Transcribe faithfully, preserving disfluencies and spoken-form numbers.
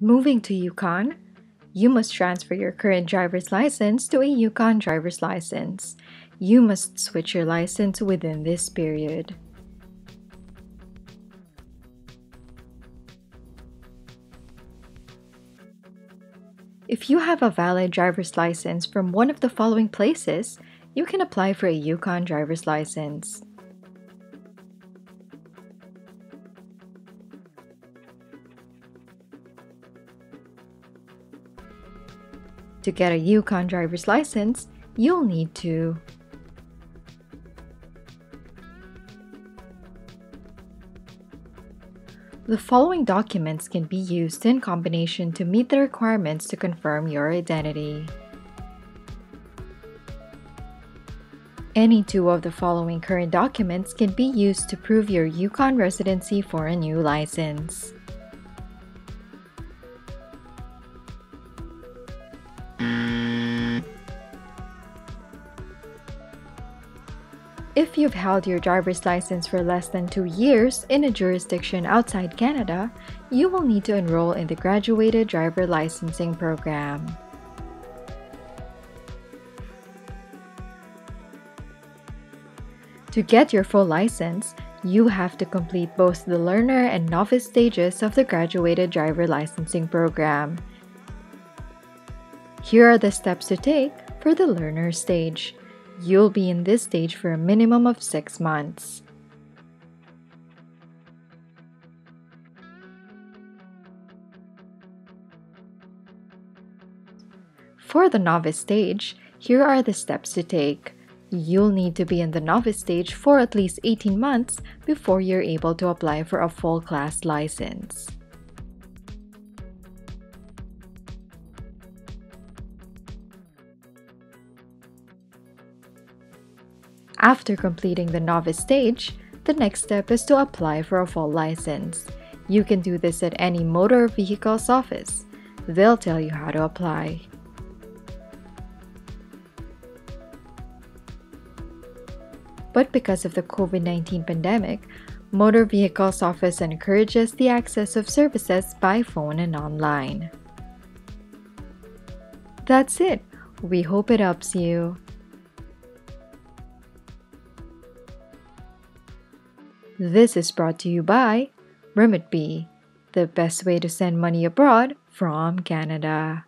moving to Yukon, you must transfer your current driver's license to a Yukon driver's license. You must switch your license within this period. If you have a valid driver's license from one of the following places, you can apply for a Yukon driver's license. To get a Yukon driver's license, you'll need to The following documents can be used in combination to meet the requirements to confirm your identity. Any two of the following current documents can be used to prove your Yukon residency for a new license. If you've held your driver's license for less than two years in a jurisdiction outside Canada, you will need to enroll in the Graduated Driver Licensing Program. To get your full license, you have to complete both the learner and novice stages of the Graduated Driver Licensing Program. Here are the steps to take for the learner stage. You'll be in this stage for a minimum of six months. For the novice stage, here are the steps to take. You'll need to be in the novice stage for at least eighteen months before you're able to apply for a full class license. After completing the novice stage, the next step is to apply for a full license. You can do this at any motor vehicles office. They'll tell you how to apply. But because of the COVID nineteen pandemic, motor vehicles office encourages the access of services by phone and online. That's it. We hope it helps you. This is brought to you by RemitBee, the best way to send money abroad from Canada.